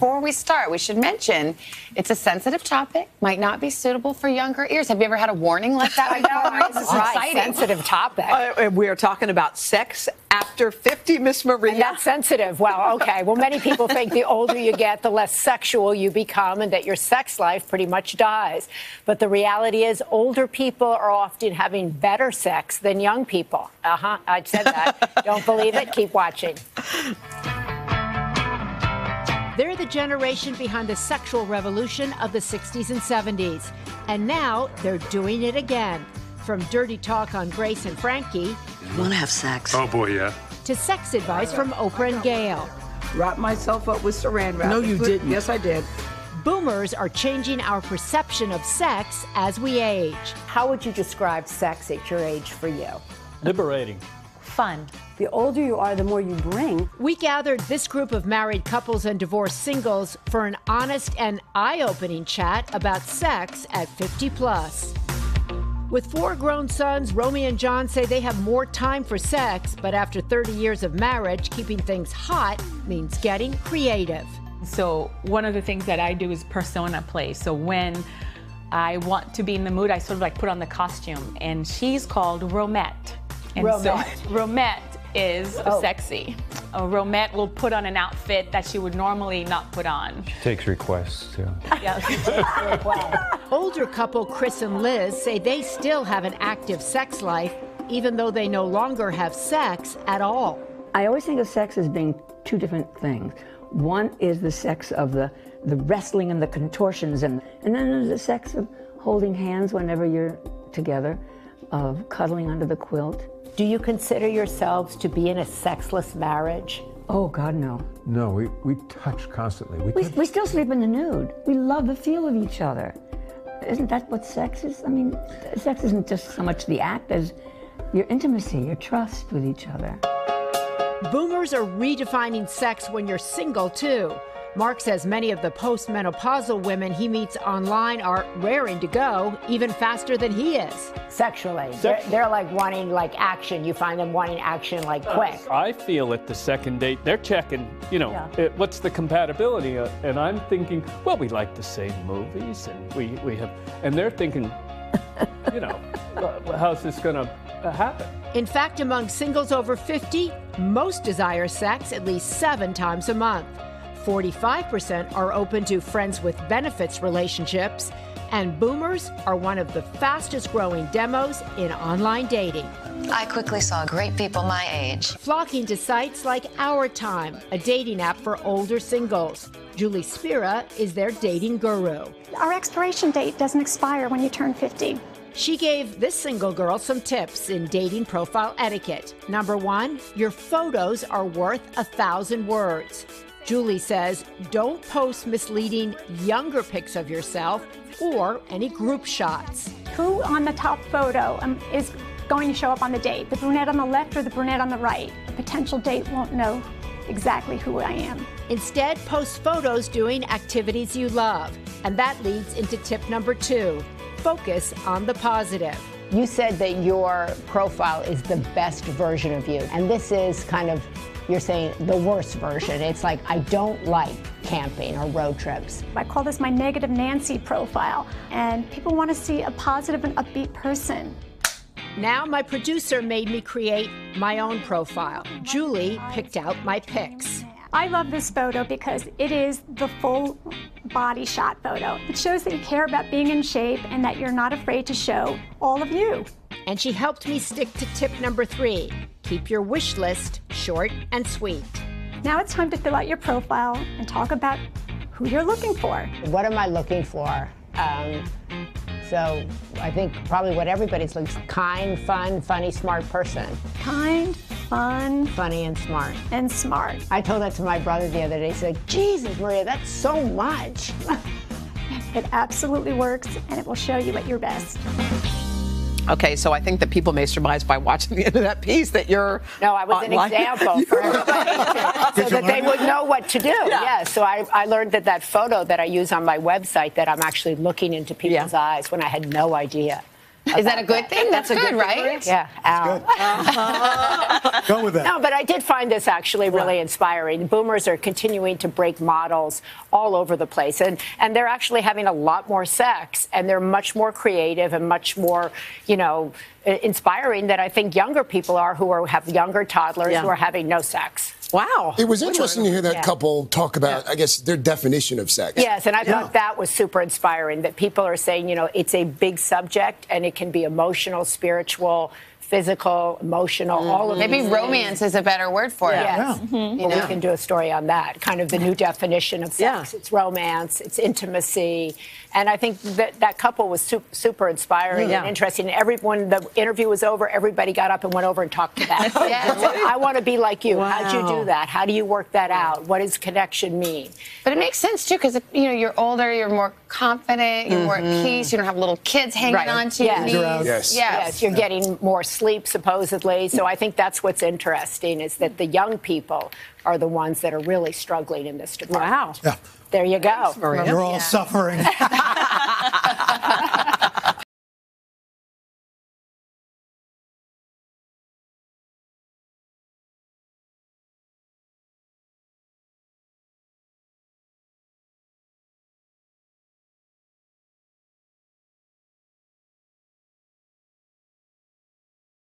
Before we start, we should mention it's a sensitive topic, might not be suitable for younger ears. Have you ever had a warning like that? This is exciting. Sensitive topic. We are talking about sex after 50, Miss Maria. And that's sensitive. Wow, okay. Well, many people think the older you get, the less sexual you become and that your sex life pretty much dies. But the reality is older people are often having better sex than young people. Uh-huh, I said that. Don't believe it? Keep watching. They're the generation behind the sexual revolution of the 60s and 70s. And now they're doing it again. From dirty talk on Grace and Frankie. You want to have sex? Oh, boy, yeah. To sex advice from Oprah and Gail. Wrap myself up with saran wrap. No, you didn't. Yes, I did. Boomers are changing our perception of sex as we age. How would you describe sex at your age for you? Liberating. Fun. The older you are, the more you bring. We gathered this group of married couples and divorced singles for an honest and eye-opening chat about sex at 50 plus. With 4 grown sons, Romy and John say they have more time for sex, but after 30 years of marriage, keeping things hot means getting creative. So one of the things that I do is persona play. So when I want to be in the mood, I sort of like put on the costume, and she's called Romette. And Romette. So Romette is sexy. A Romette will put on an outfit that she would normally not put on. She takes requests, too. Yeah. Wow. Older couple Chris and Liz say they still have an active sex life, even though they no longer have sex at all. I always think of sex as being 2 different things. One is the sex of the wrestling and the contortions, and then there's the sex of holding hands whenever you're together, of cuddling under the quilt. Do you consider yourselves to be in a sexless marriage? Oh, God, no. No, we touch constantly. We still sleep in the nude. We love the feel of each other. Isn't that what sex is? I mean, sex isn't just so much the act as your intimacy, your trust with each other. Boomers are redefining sex when you're single, too. Mark says many of the postmenopausal women he meets online are raring to go, even faster than he is. Sexually. They're like wanting action. You find them wanting action quick. I feel at the second date, they're checking, what's the compatibility? And I'm thinking, well, we like the same movies, and we have, and they're thinking, how's this going to happen? In fact, among singles over 50, most desire sex at least 7 times a month. 45% are open to friends with benefits relationships, and boomers are one of the fastest growing demos in online dating. I quickly saw great people my age flocking to sites like OurTime, a dating app for older singles. Julie Spira is their dating guru. Our expiration date doesn't expire when you turn 50. She gave this single girl some tips in dating profile etiquette. Number 1, your photos are worth 1,000 words. Julie says, don't post misleading younger pics of yourself or any group shots. Who on the top photo is going to show up on the date? The brunette on the left or the brunette on the right? A potential date won't know exactly who I am. Instead, post photos doing activities you love. And that leads into tip number 2, focus on the positive. You said that your profile is the best version of you, and this is kind of, you're saying, the worst version. It's like, I don't like camping or road trips. I call this my negative Nancy profile, and people want to see a positive and upbeat person. Now my producer made me create my own profile. Julie picked out my pics. I love this photo because it is the full body shot photo. It shows that you care about being in shape and that you're not afraid to show all of you. And she helped me stick to tip number 3. Keep your wish list short and sweet. Now it's time to fill out your profile and talk about who you're looking for. What am I looking for? So I think probably what everybody's looking for. Kind, fun, funny, smart person. Kind, fun, funny, and smart. And smart. I told that to my brother the other day. He's like, Jesus, Maria, that's so much. It absolutely works, and it will show you at your best. Okay, so I think that people may surmise by watching the end of that piece that you're an example for everybody so that they would know what to do. Yeah. So I learned that photo that I use on my website, that I'm actually looking into people's eyes when I had no idea. Is that a good thing? That's good, right? Yeah. Ow. Good. Go with that. No, but I did find this actually really inspiring. Boomers are continuing to break models all over the place, and they're actually having a lot more sex, and they're much more creative and much more, you know, inspiring than I think younger people are who are, have younger toddlers who are having no sex. Wow. It was interesting to hear that couple talk about, I guess, their definition of sex. Yes, and I thought that was super inspiring, that people are saying, you know, it's a big subject and it can be emotional, spiritual, physical, emotional, all of maybe romance is a better word for it. Yes. Yeah. You know? We can do a story on that, kind of the new definition of sex. Yeah. It's romance, it's intimacy, and I think that that couple was super inspiring and interesting. When the interview was over, everybody got up and went over and talked to that. I want to be like you. Wow. How'd you do that? How do you work that out? What does connection mean? But it makes sense, too, because, you know, you're older, you're more confident, you're more at peace, you don't have little kids hanging on to your knees. Yes, you're getting more sleep, supposedly. So I think that's what's interesting, is that the young people are the ones that are really struggling in this department. Wow. Yeah. There you go. Thanks, Maria. You're all suffering.